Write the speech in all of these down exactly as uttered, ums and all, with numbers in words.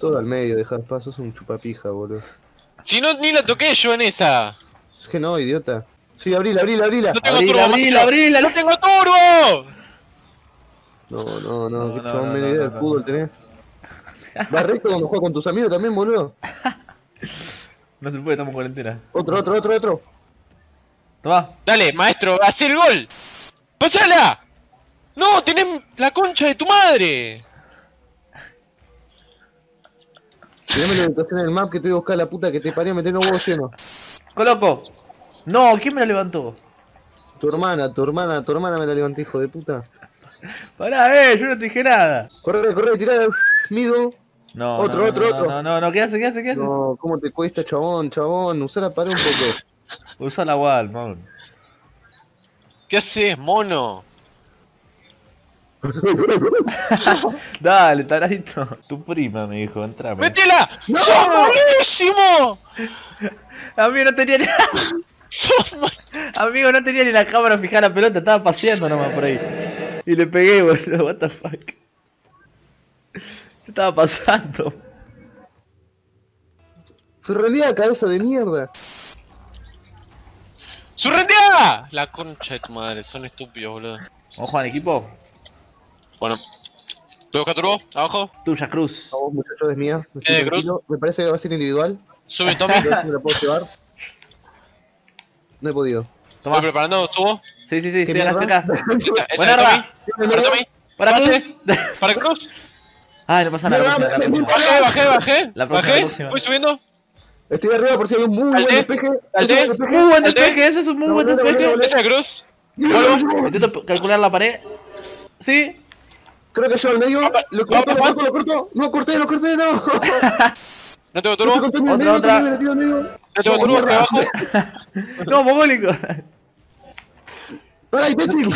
Todo al medio, dejas pasos, un chupapija, boludo. Si no, ni la toqué yo en esa. Es que no, idiota. Sí, abrila, abrila, abrila. No tengo abrila, turbo, abrila, abrila, no tengo turbo. No, no, no, no, que no, no, idea no, del no, fútbol no. Tenés. Vas recto cuando juegas con tus amigos también, boludo. No se puede, estamos en cuarentena. Otro, otro, otro, otro. Toma. Dale, maestro, haz el gol. ¡Pasala! ¡No! ¡Tenés la concha de tu madre! Tenemos la ubicación en el map que te voy a buscar la puta que te parió, meter un huevo lleno. ¡Coloco! ¡No! ¿Quién me la levantó? Tu hermana, tu hermana, tu hermana me la levantó, hijo de puta. Pará, eh, yo no te dije nada. Corre, corre, tirá, mido. No, otro, no, otro, no, otro. No, no, no, ¿qué hace, qué hace, qué hace? No, ¿cómo te cuesta, chabón, chabón? Usá la pared un poco. Usá la wall, mono. ¿Qué haces, mono? Dale, taradito. Tu prima me dijo, entrame. ¡Métela! ¡No! ¡Sos buenísimo! Amigo, no tenía ni... Amigo, no tenía ni la cámara fijada la pelota, estaba paseando nomás por ahí. Y le pegué, boludo, what the fuck. ¿Qué estaba pasando? ¡Surrendía, cabeza de mierda! ¡Surrendía! La concha de tu madre, son estúpidos, boludo. ¿Vamos al equipo? Bueno, ¿te busca turbo? ¿Abajo? Tuya, Cruz. No, muchachos, es mía. Me, eh, Cruz. Me parece que va a ser individual. Sube, Tommy. Me lo puedo llevar. No he podido. Tomá. ¿Estoy preparando? ¿Subo? Sí, sí, sí, estoy a las acá. Buena, Tommy. Para Tommy. Para Cruz. Para Cruz. Ah, no pasa nada. Bajé, bajé, bajé. Bajé, voy subiendo. Estoy arriba por si hay un muy buen despeje. Muy buen despeje, ese es un muy buen despeje. Esa es Cruz. Intento calcular la pared. Sí. Creo que yo al medio, papá, lo corto, lo corto, lo corto, no corté, lo corté, no. No tengo turbo, otra, medio, otra. Me tiro, no tengo turbo, me bajo. No, mogólico. ¡Ay, imbécil!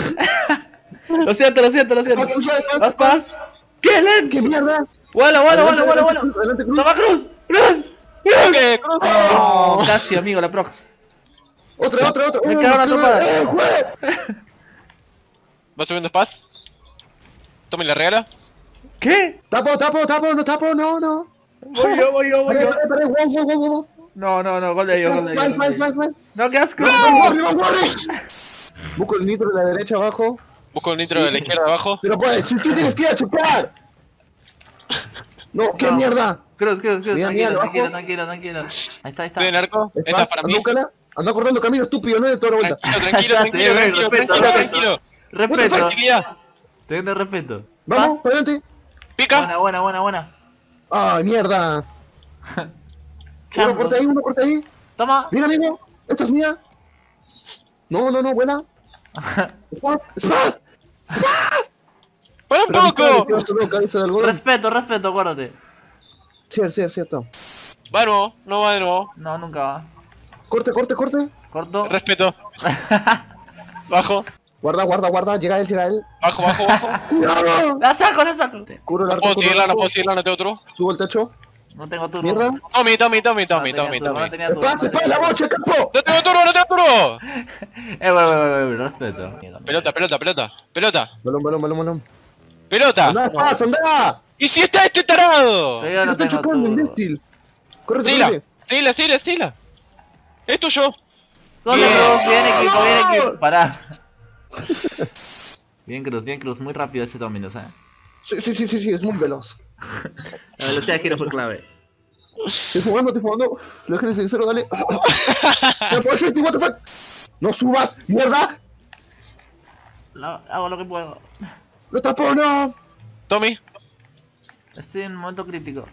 Lo siento, lo siento, lo siento. Vas, vas. ¡Qué lento! ¡Qué mierda! ¡Wala, wala, wala, wala, wala! ¡Toma, Cruz! ¡Cruz! ¡Cruz! ¡Cruz! Casi, amigo, la prox. Otra, otra, otra. Me queda una tropada. ¿Vas subiendo Spaz? ¿Tome la regala? ¿Qué? Tapo, tapo, tapo, no tapo, no, no. Voy yo, voy yo, voy yo. Paré, paré, wow, wow, wow, wow. No, no, no, gol de ellos, gol de ellos. No, qué asco. Busco el nitro de la derecha abajo. Busco el nitro de la izquierda abajo. Pero pues, si tú tienes que ir a chupar. No, qué mierda. Cruz, cruz, cruz. Tranquilo, tranquilo, tranquilo, tranquilo. Ahí está, ahí está. ¿Tiene arco? Esta es para mí. Andá cortando camino, estúpido, no es de toda la vuelta. Tranquilo, tranquilo, tranquilo, tranquilo, tranquilo. Respeto. Te den de respeto. Vamos, para adelante. Pica. Buena, buena, buena, buena. Ay, mierda. Uno corta ahí, uno corta ahí. Toma. Mira, amigo. Esta es mía. No, no, no, buena. ¡Sas! ¡Sas! ¡Sas! ¡Para un poco! Respeto, respeto, acuérdate. Sí, sí, cierto. Va de nuevo, no va de nuevo. No, nunca va. Corte, corte, corte. Corto. Respeto. Bajo. Guarda, guarda, guarda, llega él, llega él. Bajo, bajo, bajo. ¡No! ¡La saco, la saco! Curo el arco, no puedo seguirla, no puedo seguirla, no tengo otro. Subo el techo. No tengo turbo. ¿Mierda? Tommy, Tommy, Tommy, Tommy, Tommy, Tommy. ¡Pase, pase la bocha, campo! ¡No tengo turbo, no tengo turbo! Eh, bueno, bueno, bueno, respeto. Pelota, pelota, pelota, pelota. Balón, balón, balón, balón. ¡Pelota! ¡Andá, pasa, andá! ¡Y si está este tarado! ¡No está chocando, imbécil! ¡Corre, corre! ¡Síguela, síguela, síguela! ¡Es tuyo! ¡Dónde, Cruz! ¡Viene, equipo, viene, equipo! ¡Pará! Bien, Cruz, bien, Cruz, muy rápido ese dominio, ¿sabes? Sí, sí, sí, sí, sí, es muy veloz. La velocidad de giro fue clave. Estoy jugando, estoy jugando. Lo dejé en el sincero, dale. ¡No subas, mierda! No, hago lo que puedo. ¡Lo tapo, no! Tommy. Estoy en un momento crítico.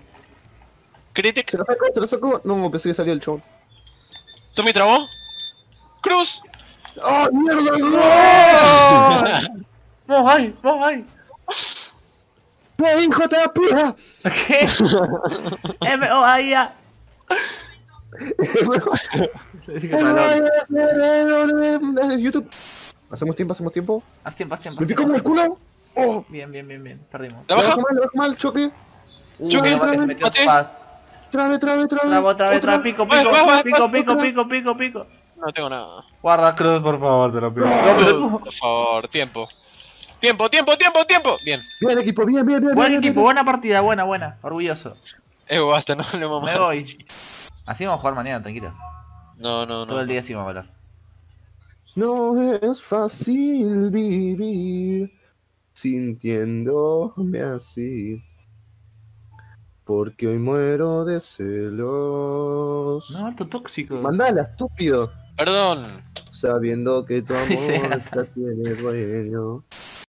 ¿Critic? ¿Te lo saco? ¿Te lo saco? No, pensé que salía el show. ¿Tommy trabó? ¡Cruz! ¡Oh, mierda! ¡No! ¡No hay! ¡No hay! ¡No, hijo de la puta! ¿Qué? ¡M O A I A! ¡M O A I A! ¿Hacemos tiempo? ¿Hacemos tiempo? Haz tiempo, haz tiempo. ¿Me pico como el culo? Bien, bien, bien, bien. Perdimos. ¿Le bajo mal? ¿Le bajo mal? ¿Choque? ¡Choque! ¡Trabe, trabe, trabe! ¡Trabe, trabe! ¡Pico, pico, pico, pico, pico, pico! No tengo nada. Guarda, Cruz, por favor, te lo pido. No, pero tú. Por favor, tiempo. Tiempo, tiempo, tiempo, tiempo. Bien. Bien, equipo, bien, bien, bien. Buen bien, equipo, bien, buena bien. Partida, buena, buena. Orgulloso. Evo, basta, no lo vamos a matar. Me voy. Así vamos a jugar mañana, tranquilo. No, no, no. Todo el día así vamos a hablar. No es fácil vivir sintiéndome así, porque hoy muero de celos. No, alto tóxico. Mandala, estúpido. Perdón. Sabiendo que tu amor ya tiene dueño.